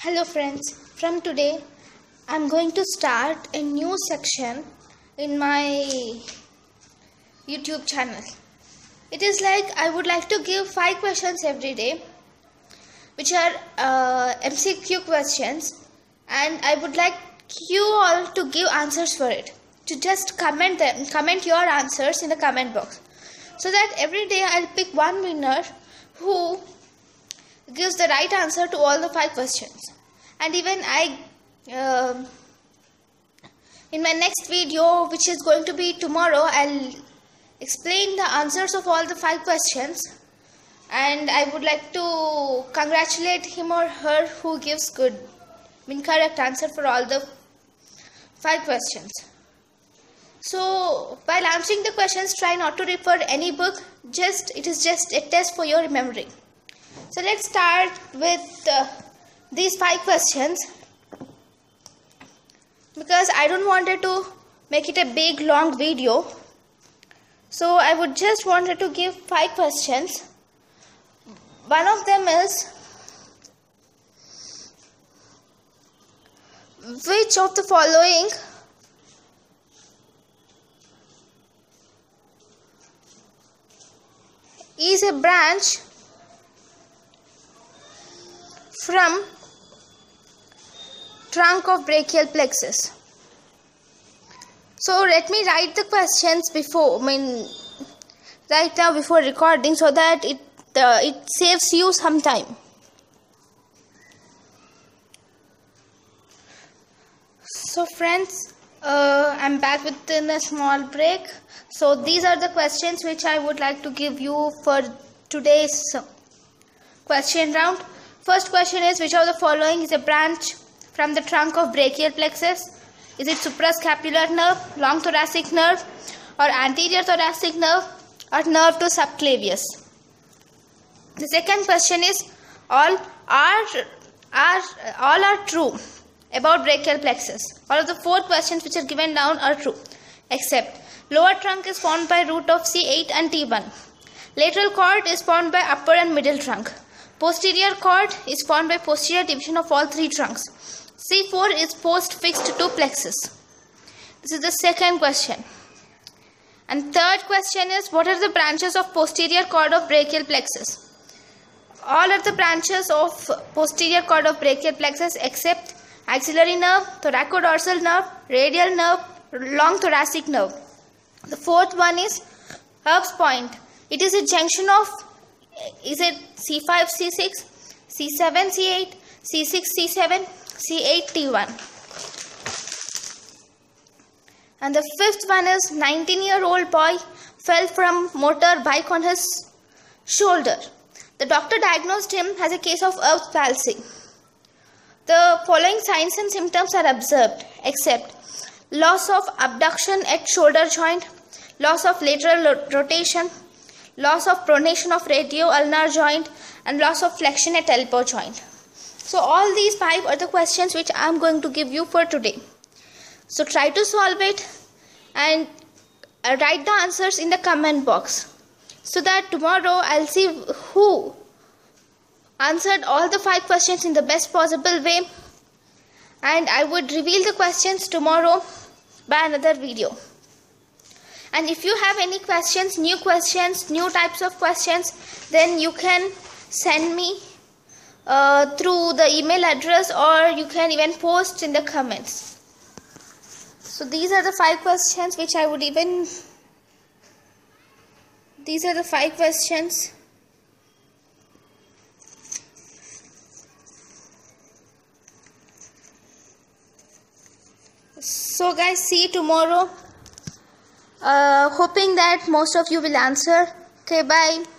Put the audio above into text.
Hello friends, from today I'm going to start a new section in my YouTube channel. It is like I would like to give 5 questions every day, which are MCQ questions, and I would like you all to give answers for it, to just comment your answers in the comment box, so that every day I'll pick one winner who gives the right answer to all the 5 questions. And even I in my next video, which is going to be tomorrow, I'll explain the answers of all the 5 questions, and I would like to congratulate him or her who gives correct answer for all the 5 questions. So while answering the questions, try not to refer any book, it is just a test for your memory. So let's start with these 5 questions, because I don't wanted to make it a big long video. So I would just wanted to give 5 questions. One of them is, which of the following is a branch from trunk of brachial plexus? So let me write the questions right now before recording, so that it saves you some time. So friends, I'm back within a small break. So these are the questions which I would like to give you for today's question round. First question is, which of the following is a branch from the trunk of brachial plexus? Is it suprascapular nerve, long thoracic nerve, or anterior thoracic nerve, or nerve to subclavius? The second question is, all are true about brachial plexus. All of the 4 questions which are given down are true, except lower trunk is formed by root of C8 and T1. Lateral cord is formed by upper and middle trunk. Posterior cord is formed by posterior division of all 3 trunks. C4 is postfixed to plexus. This is the second question. And third question is, what are the branches of posterior cord of brachial plexus? All are the branches of posterior cord of brachial plexus except axillary nerve, thoracodorsal nerve, radial nerve, long thoracic nerve. The fourth one is Erb's point. It is a junction of, is it C5, C6, C7, C8, C6, C7, C8, T1. And the fifth one is, 19-year-old boy fell from motor bike on his shoulder. The doctor diagnosed him as a case of Erb's palsy. The following signs and symptoms are observed, except loss of abduction at shoulder joint, loss of lateral rotation, loss of pronation of radio ulnar joint, and loss of flexion at elbow joint. So all these 5 are the questions which I am going to give you for today. So try to solve it and write the answers in the comment box, so that tomorrow I'll see who answered all the 5 questions in the best possible way, and I would reveal the questions tomorrow by another video. And if you have any questions, new types of questions, then you can send me through the email address, or you can even post in the comments. So these are the 5 questions . So guys, see you tomorrow. Hoping that most of you will answer. Okay, bye.